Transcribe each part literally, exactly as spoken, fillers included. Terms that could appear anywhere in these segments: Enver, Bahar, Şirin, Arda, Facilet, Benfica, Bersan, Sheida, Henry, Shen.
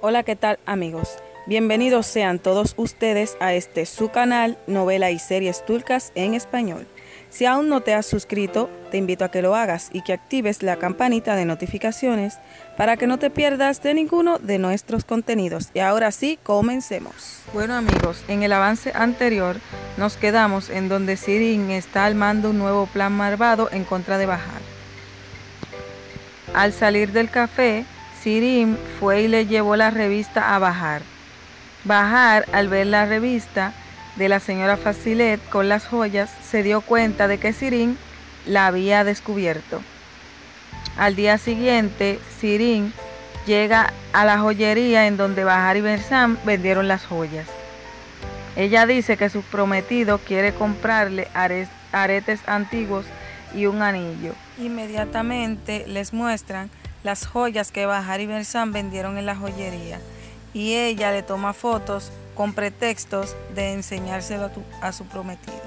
Hola, ¿qué tal, amigos? Bienvenidos sean todos ustedes a este su canal, novela y series turcas en español. Si aún no te has suscrito, te invito a que lo hagas y que actives la campanita de notificaciones para que no te pierdas de ninguno de nuestros contenidos. Y ahora sí, comencemos. Bueno, amigos, en el avance anterior nos quedamos en donde Şirin está armando un nuevo plan malvado en contra de Bahar. Al salir del café, Şirin fue y le llevó la revista a Bahar. Bahar, al ver la revista de la señora Facilet con las joyas, se dio cuenta de que Şirin la había descubierto. Al día siguiente, Şirin llega a la joyería en donde Bahar y Bersan vendieron las joyas. Ella dice que su prometido quiere comprarle aretes antiguos y un anillo. Inmediatamente les muestran las joyas que Bahar y Bersan vendieron en la joyería, y ella le toma fotos con pretextos de enseñárselo a, tu, a su prometido.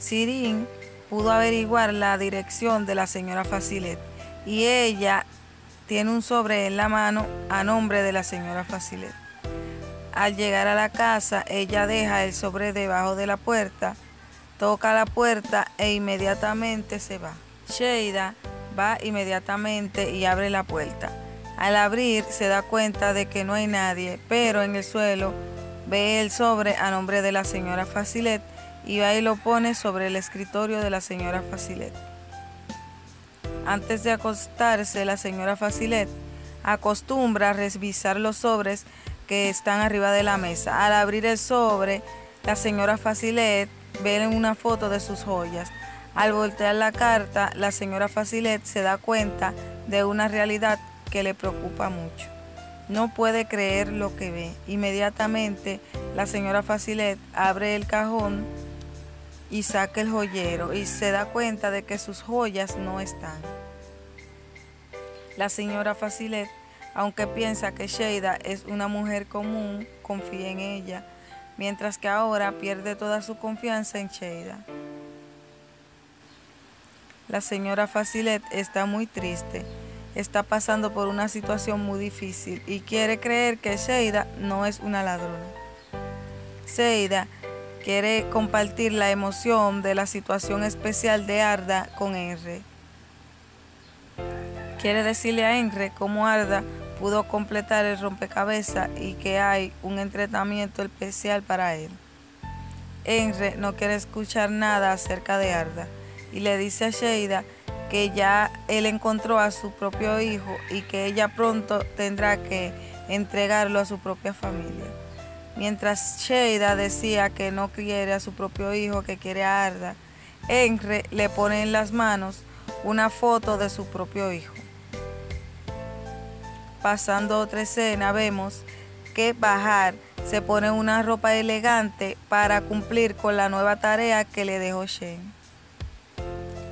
Şirin pudo averiguar la dirección de la señora Facilet y ella tiene un sobre en la mano a nombre de la señora Facilet. Al llegar a la casa, ella deja el sobre debajo de la puerta, toca la puerta e inmediatamente se va. Sheida va inmediatamente y abre la puerta. Al abrir se da cuenta de que no hay nadie, pero en el suelo ve el sobre a nombre de la señora Facilet y ahí lo pone sobre el escritorio de la señora Facilet. Antes de acostarse, la señora Facilet acostumbra a revisar los sobres que están arriba de la mesa. Al abrir el sobre, la señora Facilet ve una foto de sus joyas. Al voltear la carta, la señora Facilet se da cuenta de una realidad que le preocupa mucho. No puede creer lo que ve. Inmediatamente la señora Facilet abre el cajón y saca el joyero y se da cuenta de que sus joyas no están. La señora Facilet, aunque piensa que Sheida es una mujer común, confía en ella, mientras que ahora pierde toda su confianza en Sheida. La señora Facilet está muy triste. Está pasando por una situación muy difícil y quiere creer que Sheida no es una ladrona. Sheida quiere compartir la emoción de la situación especial de Arda con Henry. Quiere decirle a Henry cómo Arda pudo completar el rompecabezas y que hay un entrenamiento especial para él. Henry no quiere escuchar nada acerca de Arda y le dice a Sheida que ya él encontró a su propio hijo y que ella pronto tendrá que entregarlo a su propia familia. Mientras Sheida decía que no quiere a su propio hijo, que quiere a Arda, Henry le pone en las manos una foto de su propio hijo. Pasando a otra escena, vemos que Bahar se pone una ropa elegante para cumplir con la nueva tarea que le dejó Shen.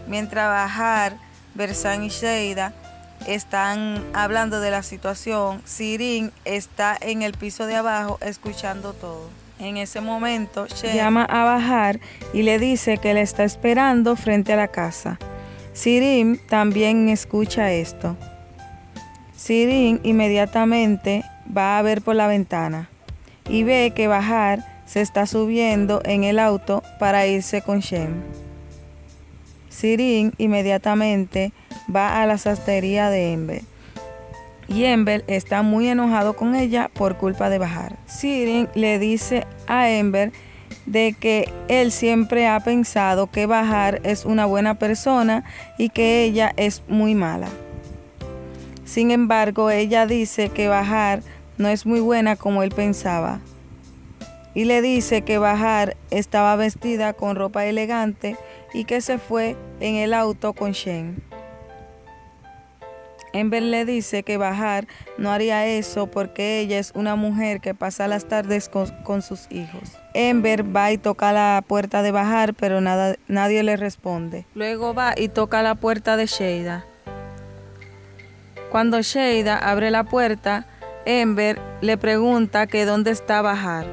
Mientras Bahar, Bersan y Sheida están hablando de la situación, Şirin está en el piso de abajo escuchando todo. En ese momento, Shen llama a Bahar y le dice que le está esperando frente a la casa. Şirin también escucha esto. Şirin inmediatamente va a ver por la ventana y ve que Bahar se está subiendo en el auto para irse con Shen. Şirin inmediatamente va a la sastrería de Enver y Enver está muy enojado con ella por culpa de Bahar. Şirin le dice a Enver de que él siempre ha pensado que Bahar es una buena persona y que ella es muy mala. Sin embargo, ella dice que Bahar no es muy buena como él pensaba y le dice que Bahar estaba vestida con ropa elegante y que se fue en el auto con Shen. Enver le dice que Bahar no haría eso porque ella es una mujer que pasa las tardes con, con sus hijos. Enver va y toca la puerta de Bahar, pero nada, nadie le responde. Luego va y toca la puerta de Sheida. Cuando Sheida abre la puerta, Enver le pregunta que dónde está Bahar.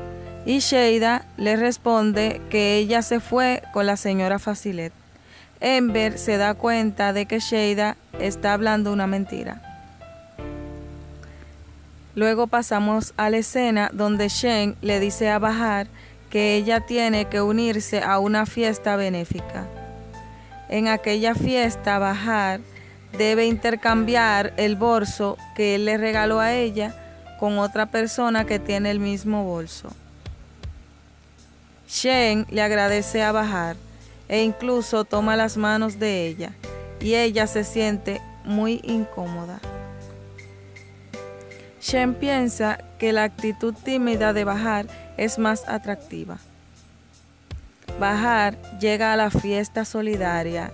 Y Sheida le responde que ella se fue con la señora Facilet. Enver se da cuenta de que Sheida está hablando una mentira. Luego pasamos a la escena donde Shen le dice a Bahar que ella tiene que unirse a una fiesta benéfica. En aquella fiesta, Bahar debe intercambiar el bolso que él le regaló a ella con otra persona que tiene el mismo bolso. Shen le agradece a Bahar e incluso toma las manos de ella, y ella se siente muy incómoda. Shen piensa que la actitud tímida de Bahar es más atractiva. Bahar llega a la fiesta solidaria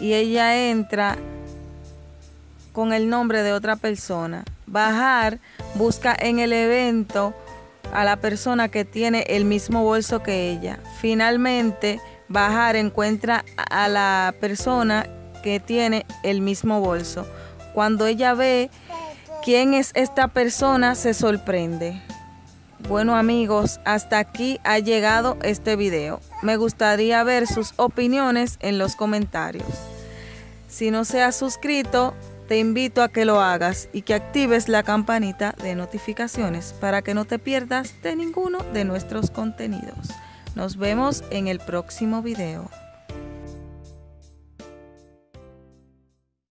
y ella entra con el nombre de otra persona. Bahar busca en el evento a la persona que tiene el mismo bolso que ella. Finalmente, Bahar encuentra a la persona que tiene el mismo bolso. Cuando ella ve quién es esta persona, se sorprende. Bueno amigos, hasta aquí ha llegado este video. Me gustaría ver sus opiniones en los comentarios. Si no se has suscrito, te invito a que lo hagas y que actives la campanita de notificaciones para que no te pierdas de ninguno de nuestros contenidos. Nos vemos en el próximo video.